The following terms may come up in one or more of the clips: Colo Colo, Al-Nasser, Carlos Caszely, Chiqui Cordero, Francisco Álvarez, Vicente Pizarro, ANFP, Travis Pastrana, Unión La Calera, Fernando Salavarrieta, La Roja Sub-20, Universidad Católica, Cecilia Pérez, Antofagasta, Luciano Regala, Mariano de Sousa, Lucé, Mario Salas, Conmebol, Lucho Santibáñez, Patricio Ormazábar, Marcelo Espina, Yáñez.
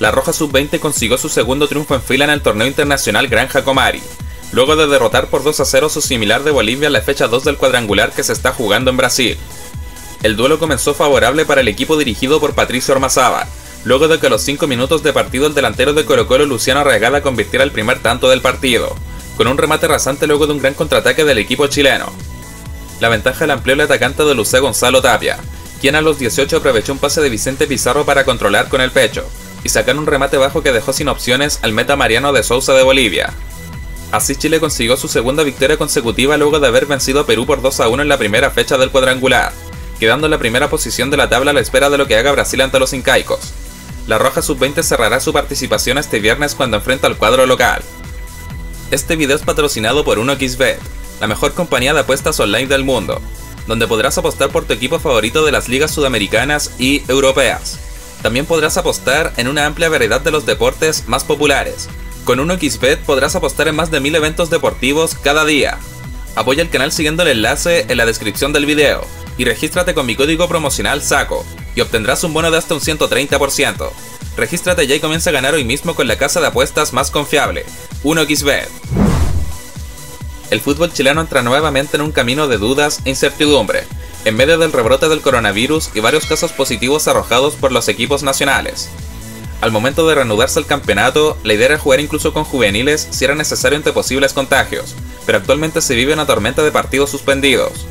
La Roja Sub-20 consiguió su segundo triunfo en fila en el torneo internacional Gran Jacomari, luego de derrotar por 2-0 su similar de Bolivia en la fecha 2 del cuadrangular que se está jugando en Brasil. El duelo comenzó favorable para el equipo dirigido por Patricio Ormazábar, luego de que a los 5 minutos de partido el delantero de Colo Colo Luciano Regala convirtiera el primer tanto del partido, con un remate rasante luego de un gran contraataque del equipo chileno. La ventaja la amplió el atacante de Lucé Gonzalo Tapia, quien a los 18 aprovechó un pase de Vicente Pizarro para controlar con el pecho y sacar un remate bajo que dejó sin opciones al meta Mariano de Sousa de Bolivia. Así Chile consiguió su segunda victoria consecutiva luego de haber vencido a Perú por 2-1 en la primera fecha del cuadrangular, quedando en la primera posición de la tabla a la espera de lo que haga Brasil ante los incaicos. La Roja Sub-20 cerrará su participación este viernes cuando enfrenta al cuadro local. Este video es patrocinado por 1xBet, la mejor compañía de apuestas online del mundo, donde podrás apostar por tu equipo favorito de las ligas sudamericanas y europeas. También podrás apostar en una amplia variedad de los deportes más populares. Con 1xBet podrás apostar en más de 1000 eventos deportivos cada día. Apoya el canal siguiendo el enlace en la descripción del video y regístrate con mi código promocional SACO y obtendrás un bono de hasta un 130%. Regístrate ya y comienza a ganar hoy mismo con la casa de apuestas más confiable, 1xBet. El fútbol chileno entra nuevamente en un camino de dudas e incertidumbre, en medio del rebrote del coronavirus y varios casos positivos arrojados por los equipos nacionales. Al momento de reanudarse el campeonato, la idea era jugar incluso con juveniles si era necesario ante posibles contagios, pero actualmente se vive una tormenta de partidos suspendidos.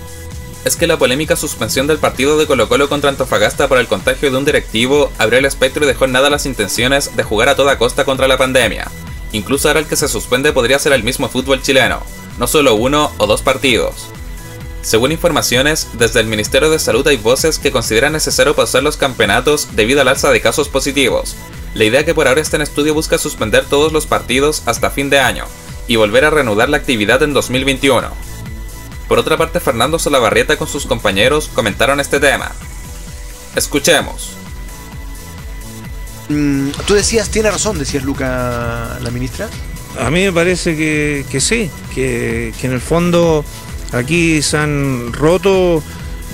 Es que la polémica suspensión del partido de Colo Colo contra Antofagasta por el contagio de un directivo abrió el espectro y dejó en nada las intenciones de jugar a toda costa contra la pandemia. Incluso ahora el que se suspende podría ser el mismo fútbol chileno, no solo uno o dos partidos. Según informaciones, desde el Ministerio de Salud hay voces que consideran necesario pausar los campeonatos debido al alza de casos positivos. La idea que por ahora está en estudio busca suspender todos los partidos hasta fin de año y volver a reanudar la actividad en 2021. Por otra parte, Fernando Salavarrieta con sus compañeros comentaron este tema. Escuchemos. Tú decías, tiene razón, decías Luca, la ministra. A mí me parece que sí, que en el fondo aquí se han roto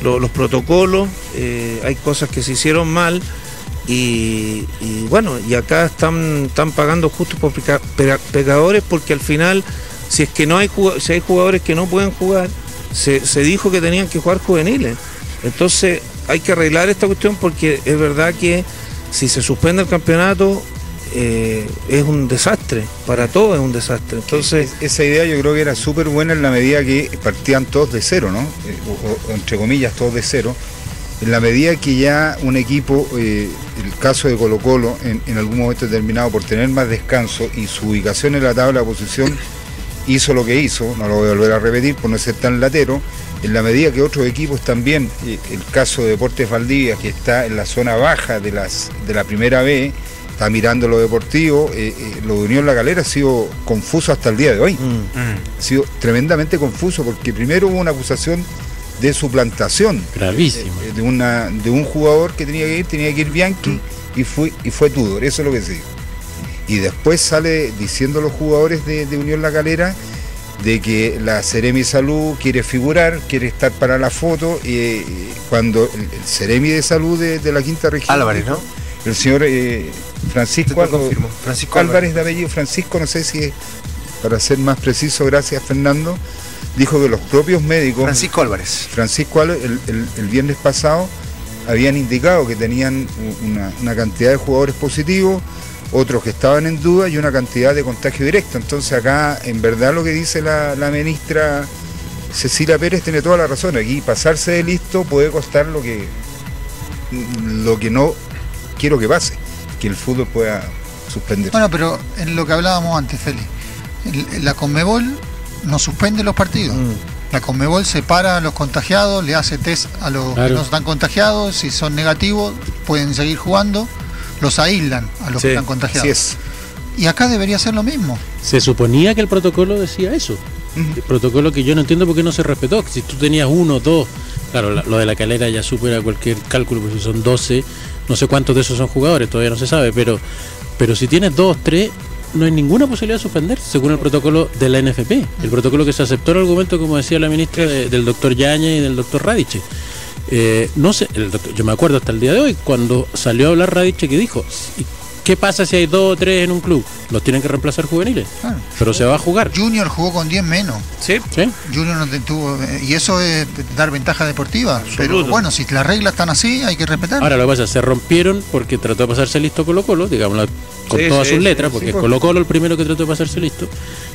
los protocolos, hay cosas que se hicieron mal y bueno, y acá están pagando justos por pecadores, porque al final, si es que no hay jugadores que no pueden jugar, se dijo que tenían que jugar juveniles. Entonces hay que arreglar esta cuestión, porque es verdad que si se suspende el campeonato, es un desastre, para todos es un desastre. Entonces esa idea yo creo que era súper buena, en la medida que partían todos de cero, ¿no? O entre comillas todos de cero, en la medida que ya un equipo, el caso de Colo Colo en algún momento determinado, por tener más descanso y su ubicación en la tabla de posición, hizo lo que hizo, no lo voy a volver a repetir por no ser tan latero, en la medida que otros equipos también, el caso de Deportes Valdivia, que está en la zona baja de la primera B, está mirando lo deportivo, lo de Unión La Calera ha sido confuso hasta el día de hoy. Ha sido tremendamente confuso, porque primero hubo una acusación de suplantación. Gravísimo. De un jugador que tenía que ir Bianchi, y fue Tudor, eso es lo que se dijo. Y después sale diciendo los jugadores de Unión La Calera de que la Seremi Salud quiere figurar, quiere estar para la foto, cuando el Seremi de Salud de la Quinta Región... Álvarez, ¿no? El señor Francisco Álvarez, de apellido Francisco, no sé si es, para ser más preciso, gracias Fernando, dijo que los propios médicos... Francisco Álvarez, el viernes pasado, habían indicado que tenían una cantidad de jugadores positivos, otros que estaban en duda y una cantidad de contagio directo. Entonces acá, en verdad, lo que dice la ministra Cecilia Pérez tiene toda la razón. Aquí pasarse de listo puede costar lo que no... quiero que pase, que el fútbol pueda suspenderse. Bueno, pero en lo que hablábamos antes, Feli, la Conmebol no suspende los partidos. La Conmebol separa a los contagiados, le hace test a los que no están contagiados, si son negativos pueden seguir jugando, los aíslan a los que están contagiados. Así es. Y acá debería ser lo mismo. Se suponía que el protocolo decía eso. El protocolo que yo no entiendo por qué no se respetó. Si tú tenías uno, dos, claro, lo de La Calera ya supera cualquier cálculo, porque son 12, no sé cuántos de esos son jugadores, todavía no se sabe, pero si tienes 2, 3, no hay ninguna posibilidad de suspender, según el protocolo de la ANFP. El protocolo que se aceptó en el argumento, como decía la ministra, del doctor Yáñez y del doctor Radiche. No sé, yo me acuerdo hasta el día de hoy, cuando salió a hablar Radiche, que dijo, ¿Qué pasa si hay 2 o 3 en un club? Los tienen que reemplazar juveniles. Claro. Pero se va a jugar. Junior jugó con 10 menos. Sí. ¿Sí? Junior no detuvo. Y eso es dar ventaja deportiva. Absoluto. Pero bueno, si las reglas están así, hay que respetarlas. Ahora lo que pasa es que se rompieron porque trató de pasarse listo Colo Colo, digamos, con todas sus letras, porque es Colo Colo el primero que trató de pasarse listo.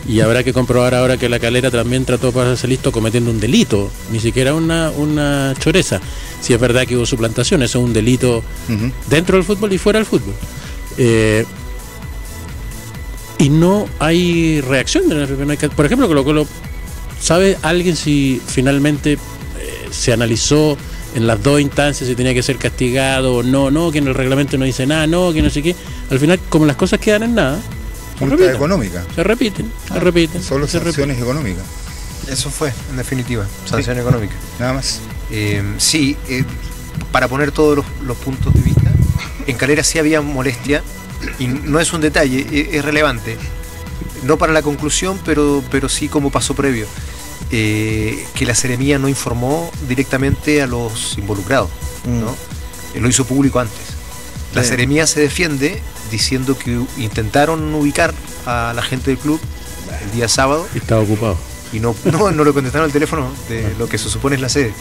Y habrá que comprobar ahora que La Calera también trató de pasarse listo cometiendo un delito, ni siquiera una choreza. Si es verdad que hubo suplantación, eso es un delito dentro del fútbol y fuera del fútbol. Y no hay reacción de la ANFP. Por ejemplo, Colo Colo, ¿sabe alguien si finalmente se analizó en las dos instancias si tenía que ser castigado o no? No, que en el reglamento no dice nada, no, que no sé qué. Al final, como las cosas quedan en nada, multa económica. Se repiten. Solo sanciones económicas. Eso fue, en definitiva, sanción económica. Nada más. Para poner todos los puntos de vista, en Calera sí había molestia, y no es un detalle, es relevante. No para la conclusión, pero sí como paso previo. Que la Seremi no informó directamente a los involucrados, ¿no? Lo hizo público antes. La Seremi se defiende diciendo que intentaron ubicar a la gente del club el día sábado. Y estaba ocupado. Y no le contestaron el teléfono de lo que se supone es la sede.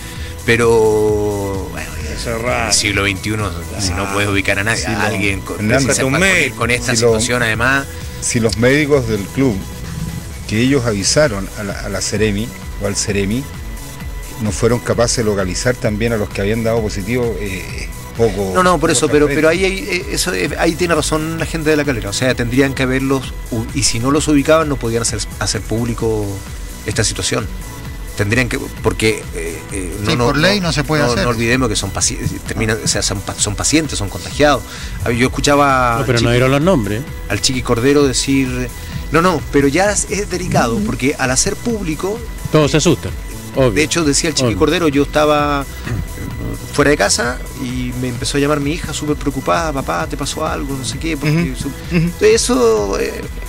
Pero bueno, en el siglo XXI, si no puedes ubicar a nadie, a alguien con esta situación, además. Si los médicos del club, que ellos avisaron a la Seremi o al Seremi, no fueron capaces de localizar también a los que habían dado positivo, poco. No, por eso, pero ahí tiene razón la gente de La Calera. O sea, tendrían que haberlos, y si no los ubicaban, no podían hacer público esta situación. Tendrían que, porque por ley no se puede hacer. No olvidemos que son pacientes, son pacientes, son contagiados. Yo escuchaba, pero no dieron los nombres, al Chiqui Cordero decir, pero ya es delicado, porque al hacer público todos se asustan. Obvio. De hecho, decía el Chiqui Cordero, yo estaba fuera de casa y me empezó a llamar mi hija súper preocupada, papá, ¿te pasó algo? No sé qué. Porque eso,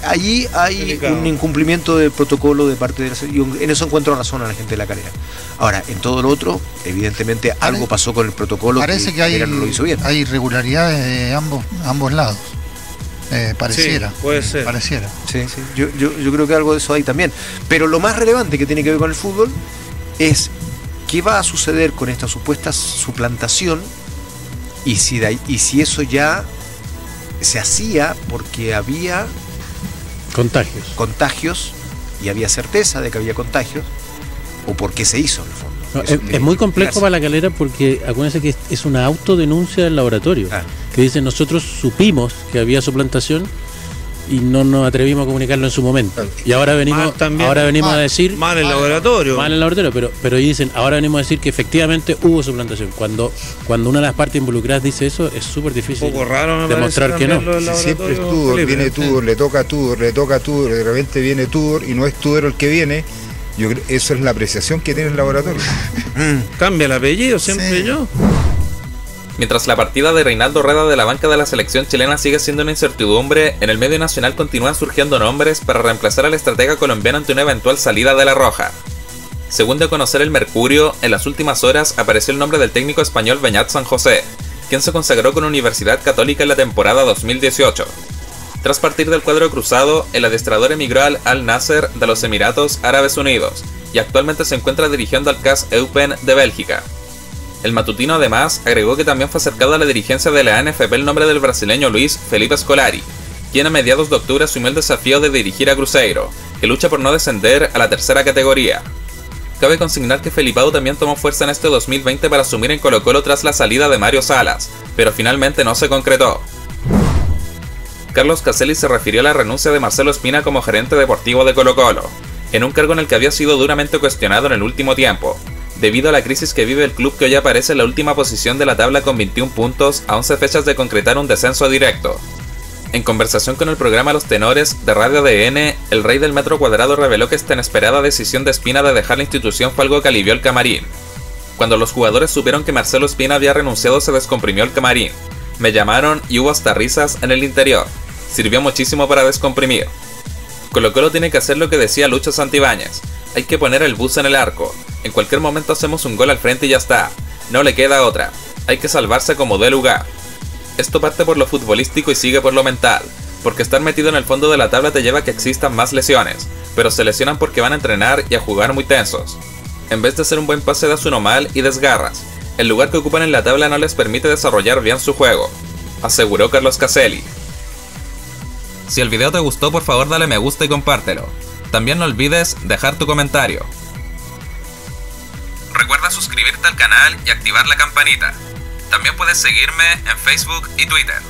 allí hay un incumplimiento de protocolo de parte de la... Y en eso encuentro razón a la gente de La Calera. Ahora, en todo lo otro, evidentemente algo pasó con el protocolo. Parece que no lo hizo bien. Hay irregularidades de ambos lados. Pareciera. Sí, puede ser. Pareciera. Sí. Yo creo que algo de eso hay también. Pero lo más relevante que tiene que ver con el fútbol es... ¿Qué va a suceder con esta supuesta suplantación? Y si eso ya se hacía porque había contagios y había certeza de que había contagios, o por qué se hizo en el fondo. No, es muy complejo para La Calera, porque acuérdense que es una autodenuncia del laboratorio, que dice, nosotros supimos que había suplantación y no nos atrevimos a comunicarlo en su momento. Y ahora venimos a decir... Mal el laboratorio. Mal el laboratorio, pero dicen, ahora venimos a decir que efectivamente hubo suplantación. Cuando una de las partes involucradas dice eso, es súper difícil un poco raro demostrar que no. Siempre es Tudor, viene Tudor, le toca Tudor, de repente viene Tudor y no es Tudor el que viene. Yo creo, eso es la apreciación que tiene el laboratorio. Cambia el apellido siempre yo. Mientras la partida de Reinaldo Rueda de la banca de la selección chilena sigue siendo una incertidumbre, en el medio nacional continúan surgiendo nombres para reemplazar al estratega colombiano ante una eventual salida de La Roja. Según de conocer el Mercurio, en las últimas horas apareció el nombre del técnico español Beñat San José, quien se consagró con Universidad Católica en la temporada 2018. Tras partir del cuadro cruzado, el adiestrador emigró al Al-Nasser de los Emiratos Árabes Unidos y actualmente se encuentra dirigiendo al CAS Eupen de Bélgica. El matutino además agregó que también fue acercado a la dirigencia de la ANFP el nombre del brasileño Luis Felipe Scolari, quien a mediados de octubre asumió el desafío de dirigir a Cruzeiro, que lucha por no descender a la tercera categoría. Cabe consignar que Felipao también tomó fuerza en este 2020 para asumir en Colo Colo tras la salida de Mario Salas, pero finalmente no se concretó. Carlos Caszely se refirió a la renuncia de Marcelo Espina como gerente deportivo de Colo Colo, en un cargo en el que había sido duramente cuestionado en el último tiempo, debido a la crisis que vive el club, que hoy aparece en la última posición de la tabla con 21 puntos a 11 fechas de concretar un descenso directo. En conversación con el programa Los Tenores de Radio ADN, el rey del metro cuadrado reveló que esta inesperada decisión de Espina de dejar la institución fue algo que alivió el camarín. Cuando los jugadores supieron que Marcelo Espina había renunciado, se descomprimió el camarín. Me llamaron y hubo hasta risas en el interior. Sirvió muchísimo para descomprimir. Colo Colo tiene que hacer lo que decía Lucho Santibáñez. Hay que poner el bus en el arco. En cualquier momento hacemos un gol al frente y ya está. No le queda otra. Hay que salvarse como dé lugar. Esto parte por lo futbolístico y sigue por lo mental, porque estar metido en el fondo de la tabla te lleva a que existan más lesiones, pero se lesionan porque van a entrenar y a jugar muy tensos. En vez de hacer un buen pase das uno mal y desgarras. El lugar que ocupan en la tabla no les permite desarrollar bien su juego, aseguró Carlos Caszely. Si el video te gustó, por favor dale me gusta y compártelo. También no olvides dejar tu comentario. Recuerda suscribirte al canal y activar la campanita. También puedes seguirme en Facebook y Twitter.